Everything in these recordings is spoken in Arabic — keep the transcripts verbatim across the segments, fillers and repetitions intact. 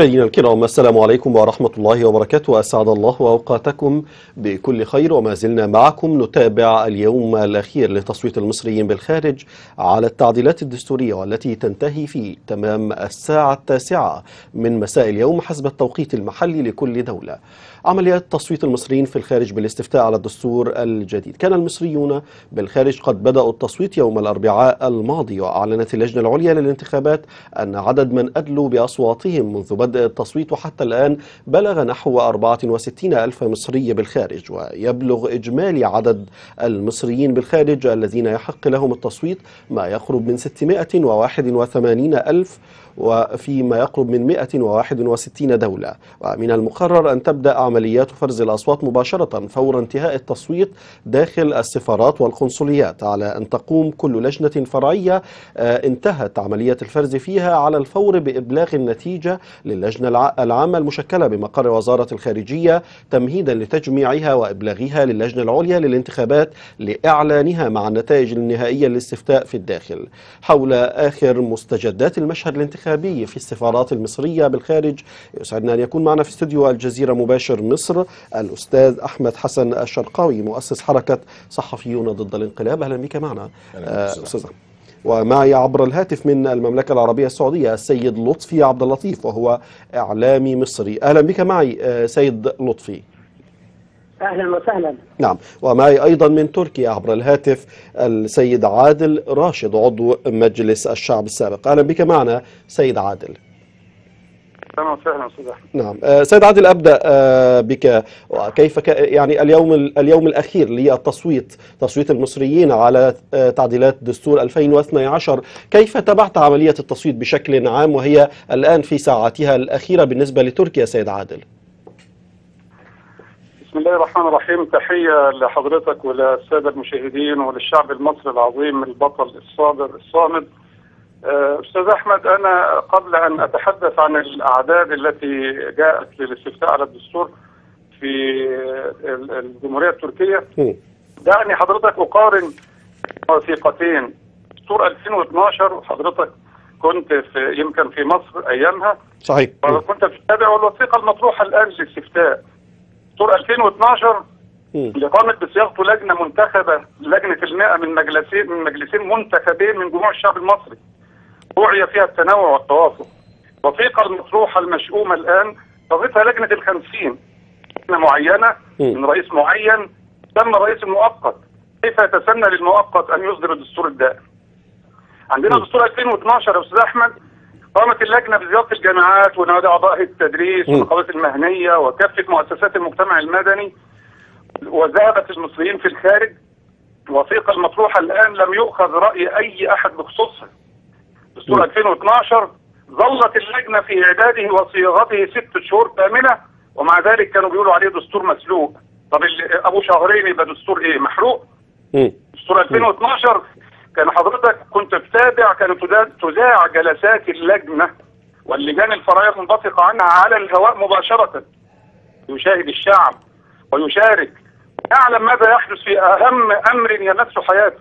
مشاهدينا الكرام، السلام عليكم ورحمة الله وبركاته، أسعد الله وأوقاتكم بكل خير. وما زلنا معكم نتابع اليوم الأخير لتصويت المصريين بالخارج على التعديلات الدستورية، والتي تنتهي في تمام الساعة التاسعة من مساء اليوم حسب التوقيت المحلي لكل دولة. عمليات تصويت المصريين في الخارج بالاستفتاء على الدستور الجديد. كان المصريون بالخارج قد بدأوا التصويت يوم الأربعاء الماضي، وأعلنت اللجنة العليا للانتخابات أن عدد من أدلوا بأصواتهم منذ بدء التصويت وحتى الآن بلغ نحو أربعة وستين ألف مصري بالخارج، ويبلغ إجمالي عدد المصريين بالخارج الذين يحق لهم التصويت ما يقرب من ستمائة وواحد وثمانين ألف، وفيما يقرب من مائة وواحد وستين دولة. ومن المقرر أن تبدأ عمليات فرز الأصوات مباشرة فور انتهاء التصويت داخل السفارات والقنصليات، على أن تقوم كل لجنة فرعية انتهت عملية الفرز فيها على الفور بإبلاغ النتيجة للجنة العامة المشكلة بمقر وزارة الخارجية، تمهيدا لتجميعها وإبلاغها للجنة العليا للانتخابات لإعلانها مع النتائج النهائية للاستفتاء في الداخل. حول آخر مستجدات المشهد الانتخابي في السفارات المصرية بالخارج، يسعدنا أن يكون معنا في استوديو الجزيرة مباشر مصر الأستاذ أحمد حسن الشرقاوي، مؤسس حركة صحفيون ضد الانقلاب. أهلا بك معنا أستاذ. ومعي عبر الهاتف من المملكة العربية السعودية السيد لطفي عبد اللطيف، وهو إعلامي مصري. أهلا بك معي سيد لطفي. أهلا وسهلا. نعم، ومعي أيضا من تركيا عبر الهاتف السيد عادل راشد، عضو مجلس الشعب السابق. أهلا بك معنا سيد عادل. أهلا وسهلا أستاذ أحمد. نعم، سيد عادل أبدأ بك. وكيف ك... يعني اليوم اليوم الأخير للتصويت، تصويت المصريين على تعديلات دستور ألفين واثني عشر، كيف تابعت عملية التصويت بشكل عام وهي الآن في ساعاتها الأخيرة بالنسبة لتركيا سيد عادل؟ بسم الله الرحمن الرحيم. تحية لحضرتك وللسادة المشاهدين وللشعب المصري العظيم البطل الصابر الصامد. أستاذ أحمد، أنا قبل أن أتحدث عن الأعداد التي جاءت للاستفتاء على الدستور في الجمهورية التركية، دعني حضرتك أقارن وثيقتين. دستور ألفين واثني عشر وحضرتك كنت في يمكن في مصر أيامها، صحيح، وكنت تتابع، والوثيقة المطروحة الآن للاستفتاء دستور ألفين واثني عشر اللي قامت بصياغته لجنه منتخبه، لجنه المائة من مجلسين من مجلسين منتخبين من جموع الشعب المصري، وعي فيها التنوع والتوافق. الوثيقه المطروحه المشؤومه الان تضيفها لجنه الخمسين، لجنه معينه من رئيس معين تم رئيس المؤقت، كيف يتسنى للمؤقت ان يصدر الدستور الدائم. عندنا دستور ألفين واثني عشر يا استاذ احمد قامت اللجنه بزياره الجامعات ونوادي اعضاء التدريس والنقابات المهنيه وكافه مؤسسات المجتمع المدني، وذهبت المصريين في الخارج. الوثيقه المطروحه الان لم يؤخذ راي اي احد بخصوصها. دستور ألفين واثني عشر ظلت اللجنه في اعداده وصياغته ست شهور كامله، ومع ذلك كانوا بيقولوا عليه دستور مسلوق. طب ابو شهرين يبقى دستور ايه؟ محروق. دستور ألفين واثني عشر كان حضرتك كنت تتابع، كانت تذاع جلسات اللجنه واللجان الفرعيه المنبثقه عنها على الهواء مباشره، يشاهد الشعب ويشارك، يعلم ماذا يحدث في اهم امر يمس حياته،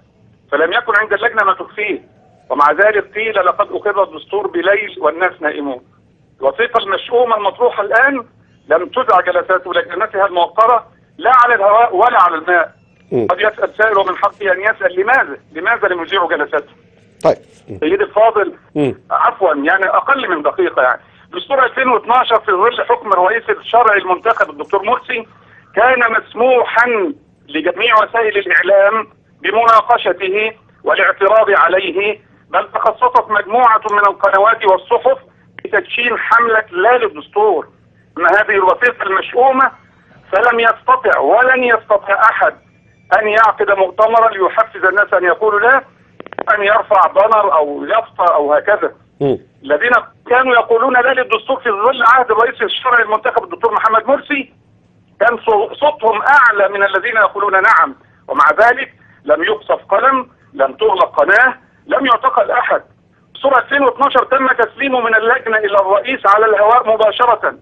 فلم يكن عند اللجنه ما تخفيه، ومع ذلك قيل لقد اقر الدستور بليل والناس نائمون. الوثيقه المشؤومه المطروحه الان لم تذاع جلسات لجنتها الموقره لا على الهواء ولا على الماء. قد يسأل سائل ومن حقه أن يسأل لماذا؟ لماذا لم يذيعوا جلساته؟ طيب سيدي الفاضل، عفوا يعني أقل من دقيقة يعني، دستور ألفين واثني عشر في ظل حكم الرئيس الشرعي المنتخب الدكتور مرسي كان مسموحا لجميع وسائل الإعلام بمناقشته والاعتراض عليه، بل تخصصت مجموعة من القنوات والصحف لتدشين حملة لا للدستور. أما هذه الوثيقة المشؤومة فلم يستطع ولن يستطع أحد أن يعقد مؤتمرا ليحفز الناس أن يقولوا لا، أن يرفع بانر أو يافطة أو هكذا. الذين كانوا يقولون لا للدستور في ظل عهد الرئيس الشرعي المنتخب الدكتور محمد مرسي كان صوتهم أعلى من الذين يقولون نعم، ومع ذلك لم يقصف قلم، لم تغلق قناة، لم يعتقل أحد. دستور ألفين واثني عشر تم تسليمه من اللجنة إلى الرئيس على الهواء مباشرة،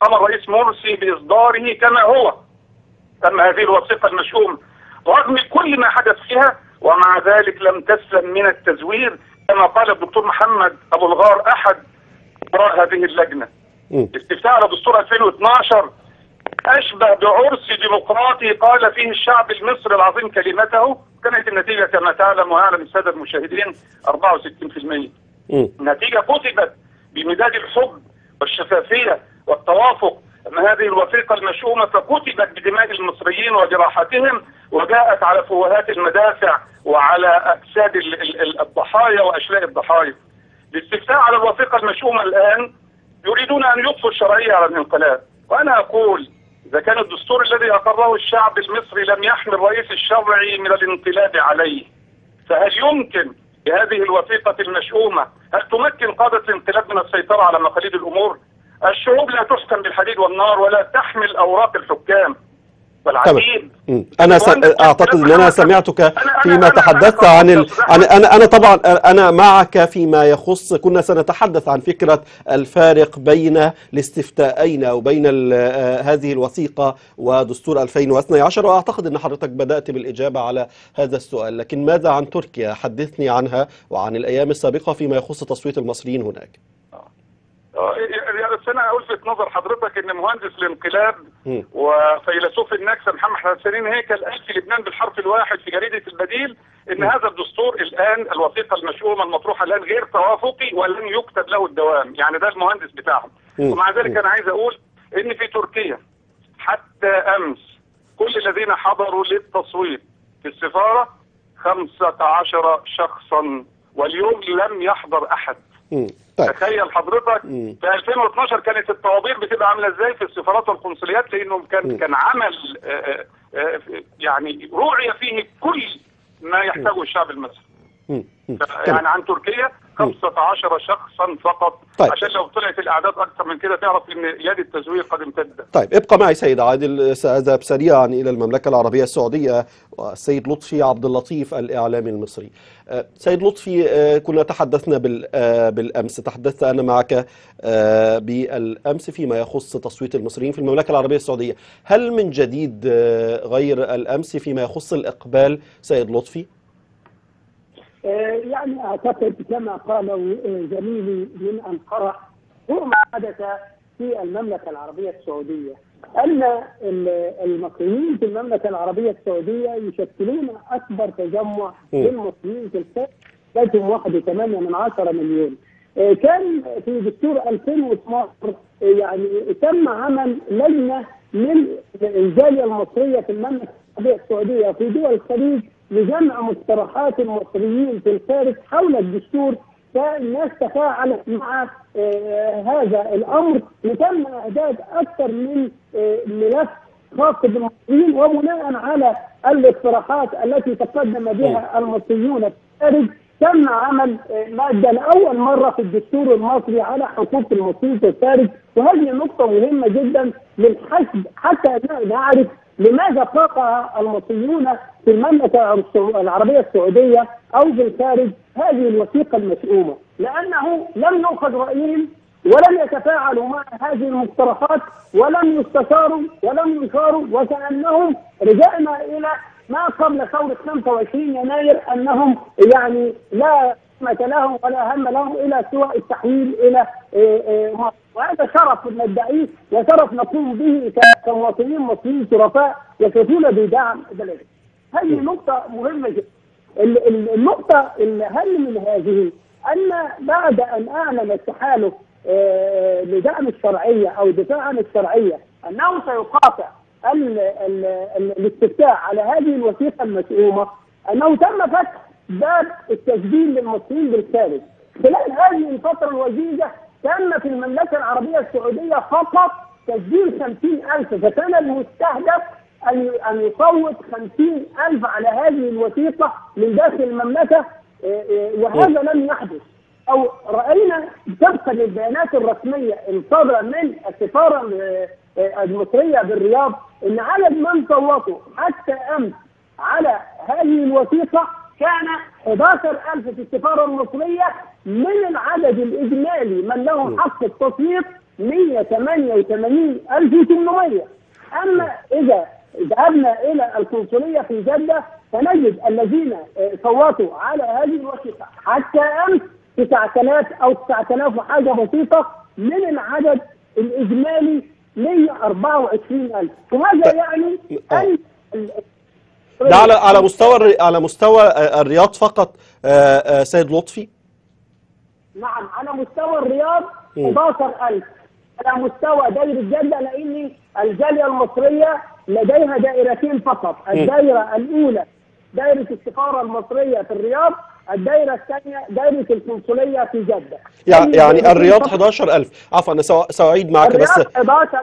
قام الرئيس مرسي بإصداره كما هو. تم هذه الوثيقة المشؤومة رغم كل ما حدث فيها، ومع ذلك لم تسلم من التزوير كما قال الدكتور محمد أبو الغار أحد أعضاء هذه اللجنة. استفتاء على دستور ألفين واثناشر أشبه بعرس ديمقراطي قال فيه الشعب المصري العظيم كلمته. كانت النتيجة كما تعلم ويعلم السادة المشاهدين أربعة وستين بالمئة. النتيجة كتبت بمداد الحب والشفافية والتوافق. أما هذه الوثيقة المشؤومة فكتبت بدماء المصريين وجراحتهم، وجاءت على فوهات المدافع وعلى أجساد الضحايا وأشلاء الضحايا. الاستفتاء على الوثيقة المشؤومة الآن يريدون أن يطفوا الشرعية على الانقلاب، وأنا أقول إذا كان الدستور الذي أقره الشعب المصري لم يحمل الرئيس الشرعي من الانقلاب عليه، فهل يمكن بهذه الوثيقة المشؤومة هل تمكن قادة الانقلاب من السيطرة على مقاليد الأمور؟ الشعوب لا تسكن بالحديد والنار ولا تحمل أوراق الحكام والعجيب. أنا أعتقد أن أنا سمعتك فيما تحدثت عن ال... أنا أنا طبعا أنا معك فيما يخص، كنا سنتحدث عن فكرة الفارق بين الاستفتاءين أو بين ال... هذه الوثيقة ودستور ألفين واثني عشر، وأعتقد أن حضرتك بدأت بالإجابة على هذا السؤال، لكن ماذا عن تركيا؟ حدثني عنها وعن الأيام السابقة فيما يخص تصويت المصريين هناك. بس أنا ألفت نظر حضرتك إن مهندس الانقلاب وفيلسوف النكسة محمد حسنين هيكل قال في لبنان بالحرف الواحد في جريدة البديل إن هذا الدستور الآن الوثيقة المشؤومة المطروحة الآن غير توافقي ولن يكتب له الدوام، يعني ده المهندس بتاعهم. ومع ذلك أنا عايز أقول إن في تركيا حتى أمس كل الذين حضروا للتصويت في السفارة خمسة عشر شخصا، واليوم لم يحضر أحد. تخيل حضرتك في ألفين واثناشر كانت الطوابير بتبقى عامله ازاي في السفارات والقنصليات، لانه كان كان عمل آآ آآ يعني روعي فيه كل ما يحتاجه الشعب المصري. يعني عن تركيا خمسة عشر شخصا فقط. طيب. عشان لو طلعت الاعداد اكثر من كده تعرف ان يد التزوير قد امتدت. طيب ابقى معي سيد عادل، ساذهب سريعا الى المملكه العربيه السعوديه والسيد لطفي عبد اللطيف الاعلامي المصري. سيد لطفي، كنا تحدثنا بالامس، تحدثت انا معك بالامس فيما يخص تصويت المصريين في المملكه العربيه السعوديه، هل من جديد غير الامس فيما يخص الاقبال سيد لطفي؟ يعني أعتقد كما قالوا زميلي من أنقرة هو ما حدث في المملكة العربية السعودية، أن المصريين في المملكة العربية السعودية يشكلون أكبر تجمع للمصريين في الخارج، لديهم واحد فاصلة ثمانية مليون. كان في دستور ألفين واثناشر يعني تم عمل لجنة من الجالية المصرية في المملكة العربية السعودية وفي دول الخليج لجمع مقترحات المصريين في الخارج حول الدستور، فالناس تفاعلت مع هذا الامر وتم اعداد اكثر من ملف خاص بالمصريين وبناء على الاقتراحات التي تقدم بها المصريون في الخارج تم عمل ماده لاول مره في الدستور المصري على حقوق المصريين في الخارج، وهذه نقطه مهمه جدا للحسب حتى نعرف لماذا طاقها المصريون في المملكة العربية السعودية أو في الخارج هذه الوثيقة المشؤومة، لأنه لم يؤخذ رأيهم ولم يتفاعلوا مع هذه المقترحات ولم يستشاروا ولم يشاروا، وكأنهم رجعنا إلى ما قبل ثورة خمسة وعشرين يناير أنهم يعني لا قيمة لهم ولا هم لهم إلا سوى التحويل إلى مصر. وهذا شرف ندعيه وشرف نقوم به كمواطنين مصريين شرفاء يكفون بدعم بلده. هذه نقطة مهمة جدا. النقطة الأهم من هذه أن بعد أن أعلن التحالف لدعم الشرعية أو دفاع عن الشرعية أنه سيقاطع الاستفتاء على هذه الوثيقة المشؤومة، أنه تم فتح باب التسجيل للمصريين بالخارج. خلال هذه الفترة الوجيزة تم في المملكة العربية السعودية فقط تسجيل خمسين ألف، فكان المستهدف أن يصوت خمسين ألف على هذه الوثيقة من داخل المملكة، وهذا لم يحدث. أو رأينا طبقا للبيانات الرسمية الصادرة من السفارة المصرية بالرياض أن عدد من صوتوا حتى أمس على هذه الوثيقة كان أحد عشر ألف في السفارة المصرية، من العدد الإجمالي من له حق التصويت مئة وثمانية وثمانين ألف وثمانمئة. أما إذا ذهبنا إلى القنصلية في جدة فنجد الذين صوتوا على هذه الوثيقة حتى أمس تسعة آلاف أو تسعة آلاف وحاجة بسيطة من العدد الاجمالي مئة وأربعة وعشرين ألف، وهذا يعني ان ده على على مستوى على مستوى الرياض فقط سيد لطفي. نعم، على مستوى الرياض أحد عشر ألف، على مستوى دايرة جدة، لأن الجالية المصرية لديها دائرتين فقط، الدائرة الأولى دائرة السفارة المصرية في الرياض، الدائرة الثانية دائرة القنصلية في جدة. يعني, يعني الرياض أحد عشر ألف، عفوا أنا سأعيد معك بس. أحد عشر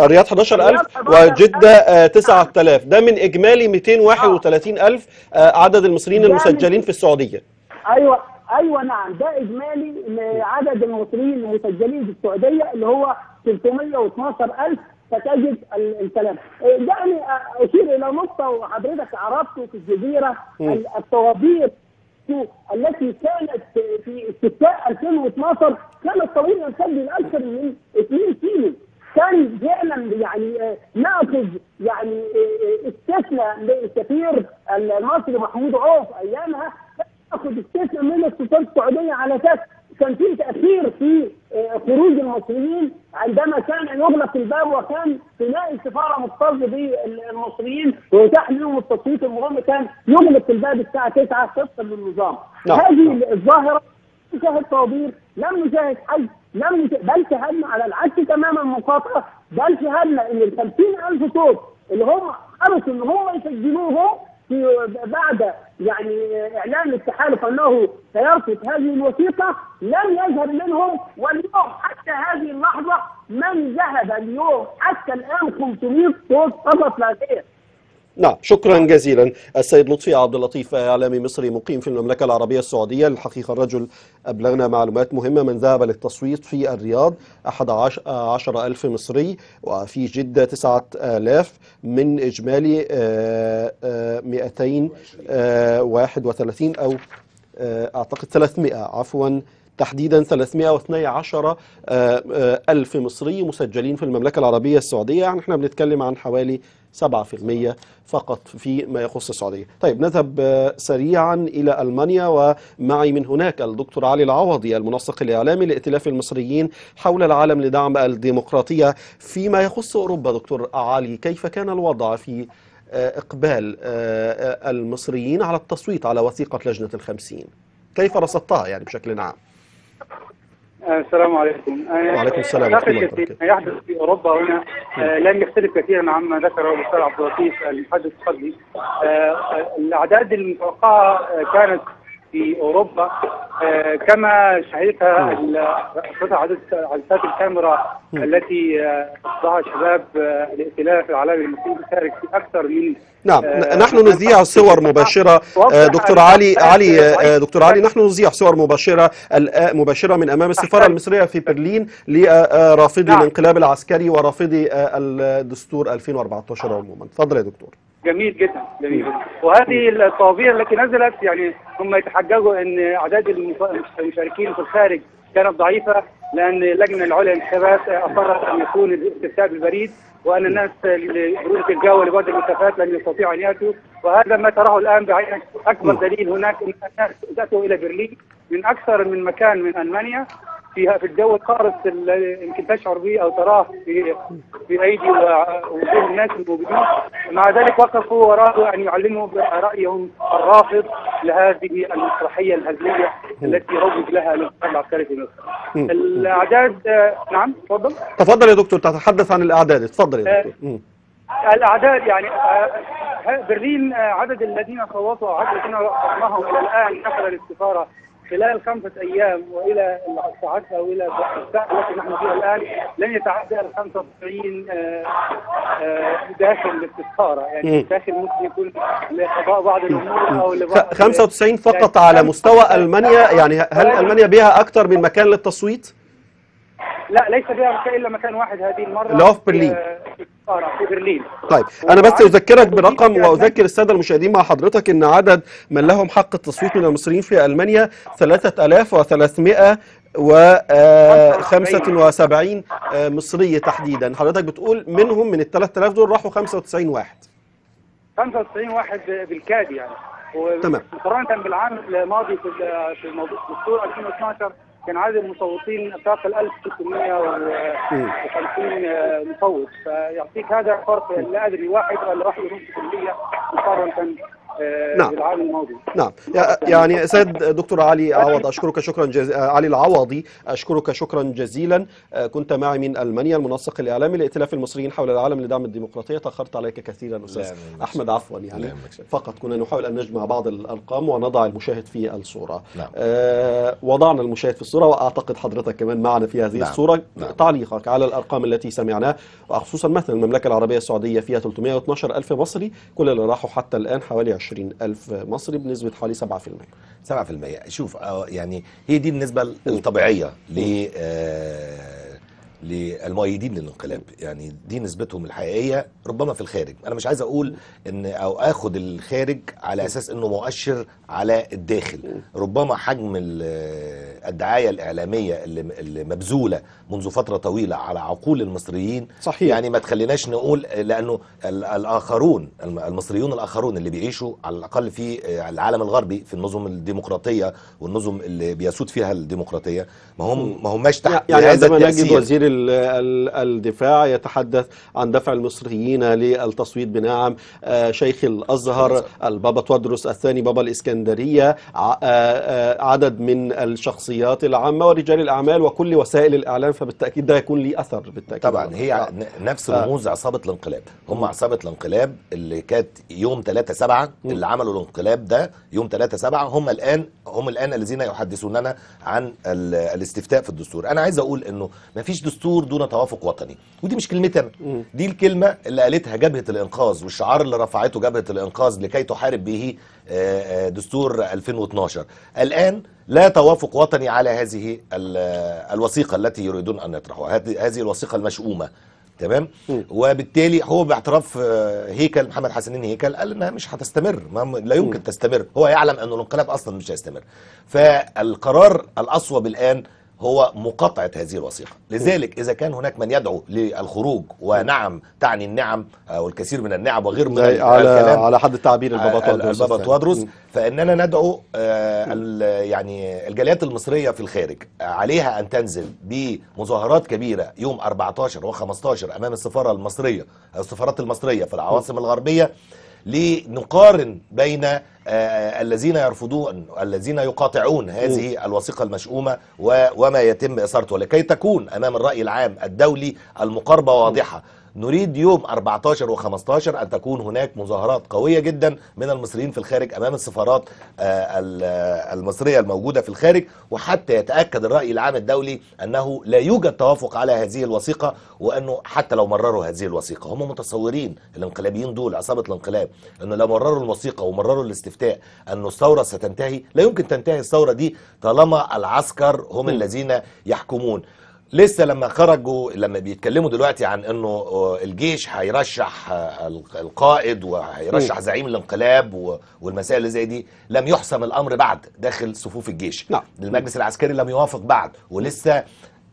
الرياض أحد عشر ألف وجدة تسعة آلاف، ده من إجمالي مئتين وواحد وثلاثين ألف عدد المصريين المسجلين في السعودية. أيوه ايوه نعم، ده اجمالي عدد المصريين المسجلين في السعوديه اللي هو ثلاثمئة واثني عشر ألف. فتجد الكلام دعني اشير الى نقطه وحضرتك عرفته في الجزيره، الطوابير التي كانت في استفتاء ألفين واثني عشر كانت طويله تسجل اكثر من اثنين كيلو، كان فعلا يعني ناقض يعني استثنى السفير المصري محمود عوف ايامها، اخذ استثناء من السلطات السعوديه على اساس كان في تاثير في خروج المصريين عندما كان يغلق الباب وكان تلاقي السفاره مكتظه بالمصريين ويتاح لهم التصويت، المهم كان يغلق الباب الساعه تسعة طبقا للنظام. هذه الظاهره لم نشاهد طوابير، لم نشاهد حج، لم نشاهد، بل شهدنا على العكس تماما المقاطعه، بل شهدنا ان ال خمسين ألف صوت اللي هم حرصوا ان هم يسجلوهم بعد يعني اعلان التحالف انه سيرفض هذه الوثيقه لم يذهب منهم. واليوم حتى هذه اللحظه من ذهب اليوم حتى الان خمسمئة صوت فقط لا غير. نعم، شكرا جزيلا السيد لطفي عبد اللطيف، اعلامي مصري مقيم في المملكه العربيه السعوديه. الحقيقه الرجل ابلغنا معلومات مهمه، من ذهب للتصويت في الرياض أحد عشر ألف مصري، وفي جده تسعة آلاف، من اجمالي مئتين وواحد وثلاثين او اعتقد ثلاثمئة عفوا تحديدا ثلاثمئة واثني عشر ألف مصري مسجلين في المملكة العربية السعودية، يعني احنا بنتكلم عن حوالي سبعة بالمئة فقط فيما يخص السعودية. طيب نذهب سريعا إلى ألمانيا، ومعي من هناك الدكتور علي العوضي المنسق الإعلامي لائتلاف المصريين حول العالم لدعم الديمقراطية. فيما يخص أوروبا دكتور علي، كيف كان الوضع في إقبال المصريين على التصويت على وثيقة لجنة الخمسين؟ كيف رصدتها يعني بشكل عام؟ السلام عليكم. وعليكم السلام. ما يحدث في اوروبا هنا لم يختلف كثيرا عما ذكره الاستاذ عبد اللطيف المحدث قبلي. الاعداد المتوقعه كانت في اوروبا كما شهدتها قطع عدسات الكاميرا التي ضعها شباب الائتلاف العالمي المصري الشارك في اكثر من نعم آه نحن نذيع صور مباشرة آه دكتور علي علي آه دكتور علي نحن نذيع صور مباشرة مباشرة من امام السفارة المصرية في برلين لرافضي الانقلاب العسكري ورافضي الدستور ألفين وأربعة عشر عموما. تفضل يا دكتور. جميل جدا جميل. وهذه الطوابير التي نزلت يعني هم يتحججوا ان اعداد المشاركين في الخارج كانت ضعيفه لان اللجنه العليا للانتخابات اصرت ان يكون الاستفتاء بالبريد وان الناس لبروده الجو لبعد المسافات لن يستطيعوا ان ياتوا، وهذا ما تراه الان بعينك اكبر دليل هناك ان الناس اتوا الى برلين من اكثر من مكان من المانيا فيها في الجو القارس اللي يمكن تشعر به او تراه في في ايدي ووجوه الناس الموجودين، مع ذلك وقفوا ورادوا ان يعلنوا رايهم الرافض لهذه المسرحيه الهزليه التي روج لها الانقلاب العسكري في مصر. الاعداد نعم تفضل. تفضل يا دكتور، تتحدث عن الاعداد، تفضل يا دكتور. الاعداد يعني برلين عدد الذين صوتوا وعدد الذين رقمهم الى الان دخل السفاره خلال خمسة أيام وإلى الساعات أو إلى الساعة التي نحن فيها الآن لن يتعدى ال خمسة وتسعين داخل السفارة، يعني داخل ممكن يكون لقضاء بعض الأمور أو لبعض خمسة وتسعين فقط على مستوى ألمانيا. يعني هل ألمانيا بها أكثر من مكان للتصويت؟ لا، ليس بها إلا مكان واحد هذه المرة اللي هو في برلين. في برلين. طيب أنا بس أذكرك برقم وأذكر السادة المشاهدين مع حضرتك أن عدد من لهم حق التصويت من المصريين في ألمانيا ثلاثة آلاف وثلاثمئة وخمسة وسبعين مصري تحديدا. حضرتك بتقول منهم من ال ثلاثة آلاف دول راحوا خمسة وتسعين واحد. خمسة وتسعين واحد بالكاد يعني. تمام. مقارنة بالعام الماضي في الموضوع في الدستور ألفين واثني عشر كان عدد المصوتين فاق ألف وستمئة وخمسين مصوت، فيعطيك هذا فرق لا ادري واحد ولا واحد ونص بالمئة مقارنه بالعام الماضي. نعم يعني سيد دكتور علي عوض اشكرك شكرا جزيلا، علي العوضي اشكرك شكرا جزيلا، كنت معي من المانيا المنسق الاعلامي لائتلاف المصريين حول العالم لدعم الديمقراطيه. تاخرت عليك كثيرا استاذ احمد، عفوا يعني فقط كنا نحاول ان نجمع بعض الارقام ونضع المشاهد في الصوره. نعم. أه وضعنا المشاهد في الصوره واعتقد حضرتك كمان معنا في هذه. نعم. الصوره. نعم. تعليقك على الارقام التي سمعناها، وخصوصا مثلا المملكه العربيه السعوديه فيها ثلاثمئة واثني عشر ألف مصري، كل اللي راحوا حتى الان حوالي عشرين ألف مصري بنسبة حوالي سبعة في المئة. شوف يعني هي دي النسبة الطبيعية ل للمؤيدين للانقلاب، يعني دي نسبتهم الحقيقية. ربما في الخارج أنا مش عايز أقول إن أو آخد الخارج على أساس إنه مؤشر على الداخل، ربما حجم الدعاية الإعلامية اللي مبذولة منذ فترة طويلة على عقول المصريين. صحيح. يعني ما تخليناش نقول، لأنه الآخرون المصريون الآخرون اللي بيعيشوا على الأقل في العالم الغربي في النظم الديمقراطية والنظم اللي بيسود فيها الديمقراطية ما هم ما هماش تحت يعني هذا التأثير. الدفاع يتحدث عن دفع المصريين للتصويت بنعم، شيخ الأزهر، البابا تواضروس الثاني بابا الإسكندرية، عدد من الشخصيات العامة ورجال الأعمال وكل وسائل الإعلام، فبالتأكيد ده يكون ليه أثر بالتأكيد. طبعا هي آه. نفس رموز آه. عصابة الانقلاب، هم عصابة الانقلاب اللي كانت يوم ثلاثة سبعة اللي عملوا الانقلاب ده يوم ثلاثة سبعة، هم الآن هم الآن الذين يحدثوننا عن الاستفتاء في الدستور. أنا عايز أقول إنه ما فيش دستور دون توافق وطني، ودي مش كلمتي انا، دي الكلمه اللي قالتها جبهه الانقاذ والشعار اللي رفعته جبهه الانقاذ لكي تحارب به دستور ألفين واثني عشر. الان لا توافق وطني على هذه الوثيقه التي يريدون ان يطرحوها، هذه الوثيقه المشؤومه. تمام. وبالتالي هو باعتراف هيكل، محمد حسنين هيكل، قال انها مش هتستمر، لا يمكن م. تستمر، هو يعلم ان الانقلاب اصلا مش هيستمر، فالقرار الاصوب الان هو مقاطعة هذه الوثيقة. لذلك إذا كان هناك من يدعو للخروج، ونعم تعني النعم والكثير من النعم وغير من الكلام على حد تعبير البابا تواضروس، فإننا ندعو يعني الجاليات المصرية في الخارج عليها أن تنزل بمظاهرات كبيرة يوم أربعة عشر وخمسة عشر أمام السفارة المصرية السفارات المصرية في العواصم الغربية، لنقارن بين الذين يرفضون الذين يقاطعون هذه الوثيقة المشؤومة وما يتم إثارته، لكي تكون أمام الرأي العام الدولي المقاربة واضحة. نريد يوم أربعة عشر وخمسة عشر أن تكون هناك مظاهرات قوية جدا من المصريين في الخارج أمام السفارات المصرية الموجودة في الخارج، وحتى يتأكد الرأي العام الدولي أنه لا يوجد توافق على هذه الوثيقة، وأنه حتى لو مرروا هذه الوثيقة هم متصورين الانقلابيين دول عصابة الانقلاب أنه لو مرروا الوثيقة ومرروا الاستفتاء أن الثورة ستنتهي. لا يمكن تنتهي الثورة دي طالما العسكر هم الذين يحكمون. لسه لما خرجوا لما بيتكلموا دلوقتي عن انه الجيش هيرشح القائد وهيرشح زعيم الانقلاب والمسائل اللي زي دي، لم يحسم الامر بعد داخل صفوف الجيش. لا. المجلس العسكري لم يوافق بعد، ولسه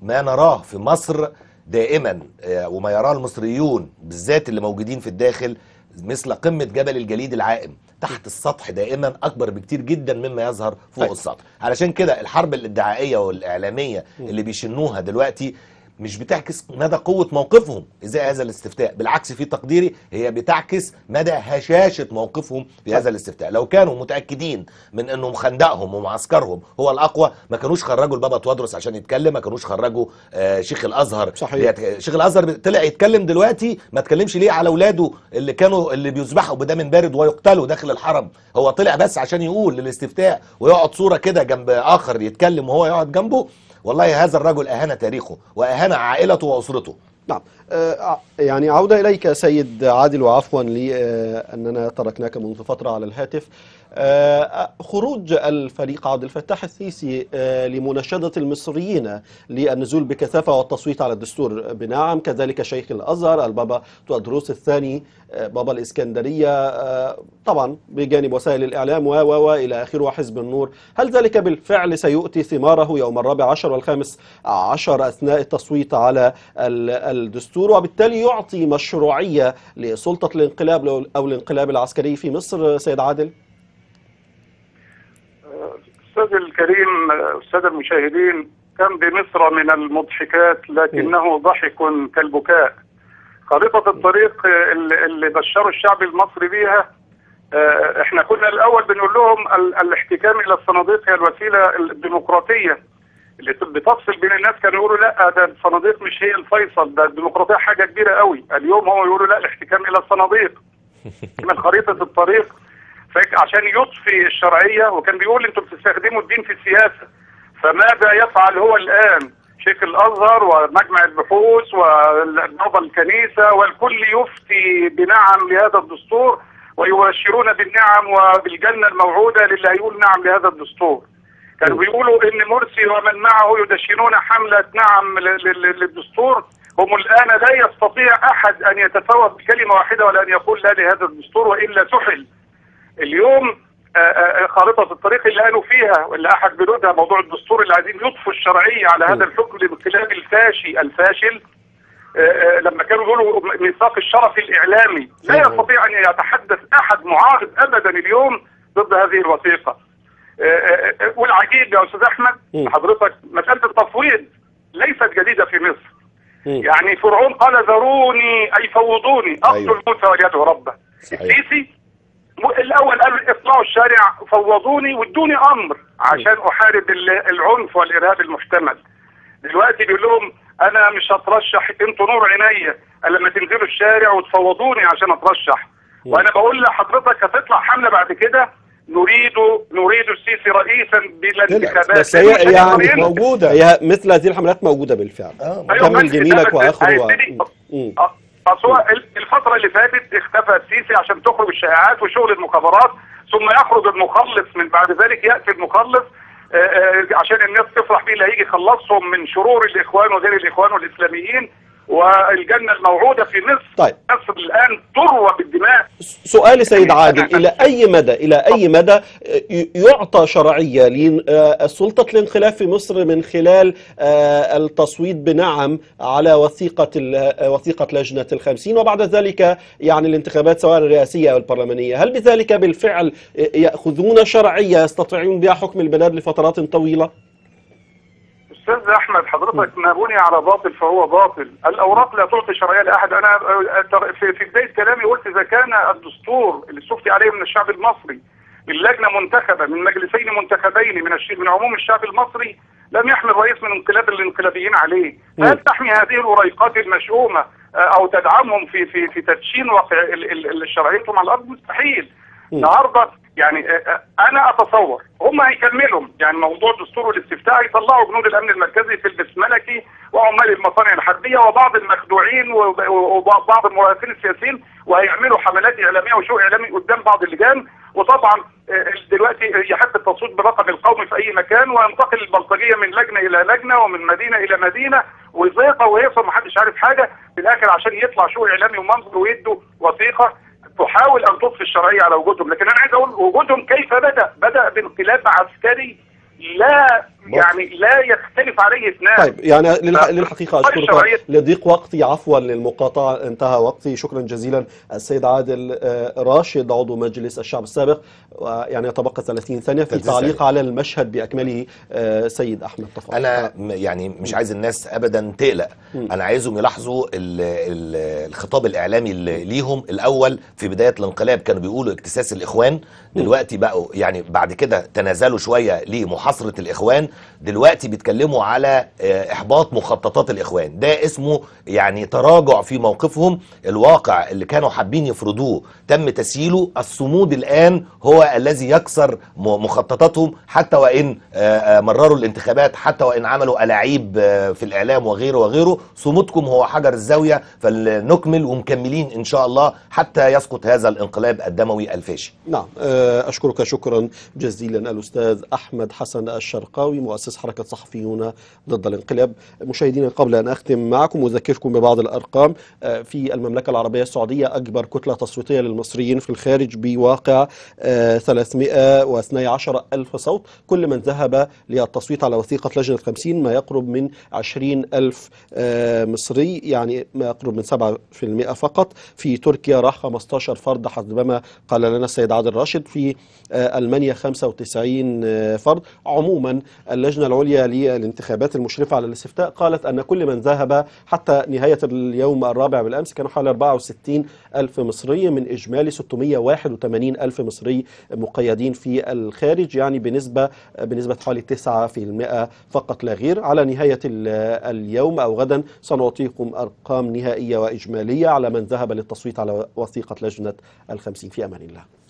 ما نراه في مصر دائما وما يراه المصريون بالذات اللي موجودين في الداخل مثل قمة جبل الجليد العائم تحت السطح، دائما أكبر بكتير جدا مما يظهر فوق أي. السطح. علشان كده الحرب الادعائية والإعلامية اللي بيشنوها دلوقتي مش بتعكس مدى قوة موقفهم إزاء هذا الاستفتاء، بالعكس في تقديري هي بتعكس مدى هشاشة موقفهم في هذا الاستفتاء. لو كانوا متأكدين من أنهم خندقهم ومعسكرهم هو الأقوى ما كانوش خرجوا البابا تواضروس عشان يتكلم، ما كانوش خرجوا آه شيخ الأزهر. صحيح. شيخ الأزهر طلع يتكلم دلوقتي، ما تكلمش ليه على أولاده اللي كانوا اللي بيذبحوا بدم بارد ويقتلوا داخل الحرم، هو طلع بس عشان يقول للاستفتاء ويقعد صورة كده جنب آخر يتكلم وهو يقعد جنبه. والله هذا الرجل أهان تاريخه وأهان عائلته وأسرته. نعم. يعني عودة إليك سيد عادل، وعفوا لأننا تركناك منذ فترة على الهاتف. خروج الفريق عبد الفتاح السيسي لمناشدة المصريين للنزول بكثافة والتصويت على الدستور بنعم، كذلك شيخ الأزهر، البابا تواضروس الثاني بابا الإسكندرية، طبعا بجانب وسائل الإعلام و و إلى آخره وحزب النور، هل ذلك بالفعل سيؤتي ثماره يوم الرابع عشر والخامس عشر أثناء التصويت على الدستور، وبالتالي يعطي مشروعية لسلطة الانقلاب أو الانقلاب العسكري في مصر سيد عادل؟ أستاذ الكريم، أستاذ المشاهدين، كم بمصر من المضحكات لكنه ضحك كالبكاء. خريطة الطريق اللي بشروا الشعب المصري بيها، احنا كنا الاول بنقول لهم الاحتكام الى الصناديق هي الوسيله الديمقراطيه اللي بتفصل بين الناس، كانوا يقولوا لا ده الصناديق مش هي الفيصل، ده الديمقراطيه حاجه كبيره قوي. اليوم هم يقولوا لا الاحتكام الى الصناديق من خريطه الطريق عشان يطفي الشرعيه، وكان بيقول انتم بتستخدموا الدين في السياسه. فماذا يفعل هو الان؟ شيخ الازهر ومجمع البحوث ونوبه الكنيسه والكل يفتي بنعم لهذا الدستور ويبشرون بالنعم وبالجنه الموعوده للي هيقول نعم لهذا الدستور. كانوا بيقولوا ان مرسي ومن معه يدشنون حمله نعم للدستور، هم الان لا يستطيع احد ان يتفاوض بكلمه واحده ولا ان يقول لا لهذا الدستور والا سحل. اليوم خارطه الطريق اللي قالوا فيها واللي احد بيردها موضوع الدستور اللي عايزين يطفوا الشرعيه على هذا الحكم الانقلابي الفاشي الفاشل. لما كانوا يقولوا ميثاق الشرف الاعلامي، لا يستطيع ان يتحدث احد معارض ابدا اليوم ضد هذه الوثيقه. والعجيب يا استاذ احمد حضرتك مساله التفويض ليست جديده في مصر. يعني فرعون قال ذروني اي فوضوني اقتل موسى وليدعو ربه. السيسي الاول قال اطلعوا الشارع فوضوني وادوني امر عشان احارب العنف والارهاب المحتمل. دلوقتي بيقول لهم انا مش هترشح، انتوا نور عينيا لما تنزلوا الشارع وتفوضوني عشان اترشح. وانا بقول لحضرتك هتطلع حمله بعد كده نريد نريد السيسي رئيسا بلا انتخابات. بس هي يعني موجوده، هي مثل هذه الحملات موجوده بالفعل. اه كمل جميلك واخره. اصل الفتره اللي فاتت اختفى السيسي عشان تخرج الشائعات وشغل المخابرات، ثم يخرج المخلص من بعد ذلك، ياتي المخلص عشان الناس تفرح بيه اللي هيجي يخلصهم من شرور الاخوان وغير الاخوان والاسلاميين والجنه الموعوده في مصر. طيب مصر الان تروى بالدماء. سؤالي سيد عادل، الى اي مدى الى اي مدى يعطى شرعيه لسلطه الانخلاف في مصر من خلال التصويت بنعم على وثيقه وثيقه لجنه الخمسين وبعد ذلك يعني الانتخابات سواء الرئاسيه او البرلمانيه؟ هل بذلك بالفعل ياخذون شرعيه يستطيعون بها حكم البلاد لفترات طويله؟ استاذ احمد حضرتك ما بني على باطل فهو باطل، الاوراق لا تعطي شرعيه لاحد. انا في بدايه كلامي قلت اذا كان الدستور اللي استفتي عليه من الشعب المصري من لجنه منتخبه من مجلسين منتخبين من من عموم الشعب المصري لم يحمل رئيس من انقلاب الانقلابيين عليه، هل تحمي هذه الاوريقات المشؤومه او تدعمهم في في في تدشين واقع شرعيتهم على الارض؟ مستحيل. النهارده يعني انا اتصور هم هيكملوا يعني موضوع الدستور والاستفتاء، هيطلعوا جنود الامن المركزي في البس ملكي وعمال المصانع الحربيه وبعض المخدوعين وبعض المؤثرين السياسيين، وهيعملوا حملات اعلاميه وشو اعلامي قدام بعض اللجان. وطبعا دلوقتي يحب التصويت بالرقم القومي في اي مكان، وينتقل البلطجيه من لجنه الى لجنه ومن مدينه الى مدينه وزيقه ويوصل محدش عارف حاجه في الاخر عشان يطلع شو اعلامي ومنظر ويدوا وثيقه تحاول ان تطفي الشرعيه على وجودهم. لكن انا عايز اقول وجودهم كيف بدا؟ بدا بانقلاب عسكري لا يعني لا يختلف عليه اثنان. طيب يعني للحقيقه اشكرك لضيق وقتي، عفوا للمقاطعه انتهى وقتي. شكرا جزيلا السيد عادل راشد عضو مجلس الشعب السابق، يعني يتبقى ثلاثين ثانيه في التعليق على المشهد باكمله. سيد احمد تفضل. انا يعني مش عايز الناس ابدا تقلق، انا عايزهم يلاحظوا الخطاب الاعلامي اللي ليهم. الاول في بدايه الانقلاب كانوا بيقولوا اكتساس الاخوان، دلوقتي بقوا يعني بعد كده تنازلوا شويه لمحاصره الاخوان، دلوقتي بيتكلموا على احباط مخططات الاخوان. ده اسمه يعني تراجع في موقفهم. الواقع اللي كانوا حابين يفرضوه تم تسييله، الصمود الان هو الذي يكسر مخططاتهم حتى وان مرروا الانتخابات، حتى وان عملوا الاعيب في الاعلام وغيره وغيره. صمودكم هو حجر الزاويه، فلنكمل ومكملين ان شاء الله حتى يسقط هذا الانقلاب الدموي الفاشي. نعم اشكرك شكرا جزيلا الاستاذ احمد حسن الشرقاوي مؤسس حركة صحفيون ضد الانقلاب. مشاهدينا قبل أن أختم معكم أذكركم ببعض الأرقام. في المملكة العربية السعودية أكبر كتلة تصويتية للمصريين في الخارج بواقع ثلاثمئة واثني عشر ألف صوت، كل من ذهب للتصويت على وثيقة لجنة خمسين ما يقرب من عشرين ألف مصري، يعني ما يقرب من سبعة بالمئة فقط. في تركيا راح خمسة عشر فرد حسبما قال لنا السيد عادل راشد، في ألمانيا خمسة وتسعين فرد. عموما اللجنة العليا للانتخابات المشرفة على الاستفتاء قالت أن كل من ذهب حتى نهاية اليوم الرابع بالأمس كانوا حوالي أربعة وستين ألف مصري من إجمالي ستمائة وواحد وثمانين ألف مصري مقيدين في الخارج، يعني بنسبة بنسبة حوالي تسعة بالمئة فقط لا غير. على نهاية اليوم أو غدا سنعطيكم أرقام نهائية وإجمالية على من ذهب للتصويت على وثيقة لجنة الخمسين. في أمان الله.